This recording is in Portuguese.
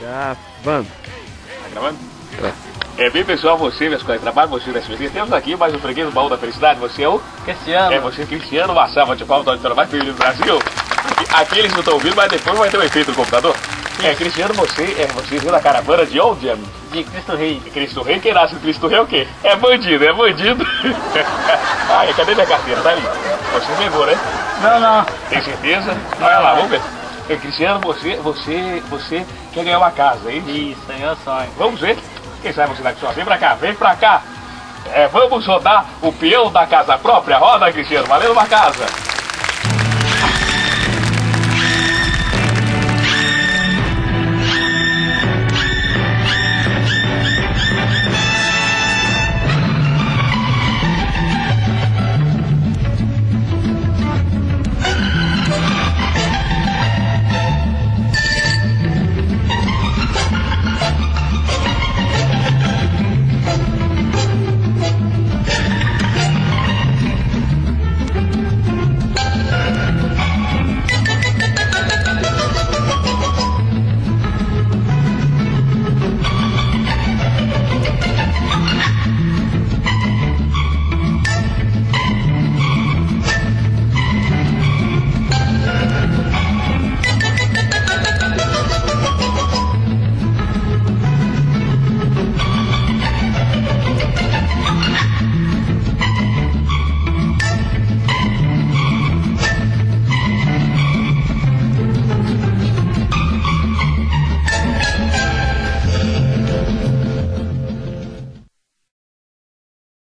Gravando. Tá gravando? É bem pessoal, você, meus colegas de trabalho, você da SBT, temos aqui mais um freguês do Baú da Felicidade. Você é o Cristiano. É você, Cristiano Massa, de palma do trabalho do Brasil. Aqui eles não estão ouvindo, mas depois vai ter um efeito no computador. É, Cristiano, você viu na caravana de Old Jam? De Cristo Rei. Cristo Rei, quem nasce do Cristo Rei é o quê? É bandido, é bandido. Ai, cadê minha carteira? Tá ali. Você pegou, né? Não, não. Tem certeza? Vai lá, vamos ver. É, Cristiano, você quer ganhar uma casa, é isso? Isso, é meu sonho. Vamos ver. Quem sabe você daqui só? Vem pra cá, vem pra cá. É, vamos rodar o peão da casa própria. Roda, Cristiano, valendo uma casa.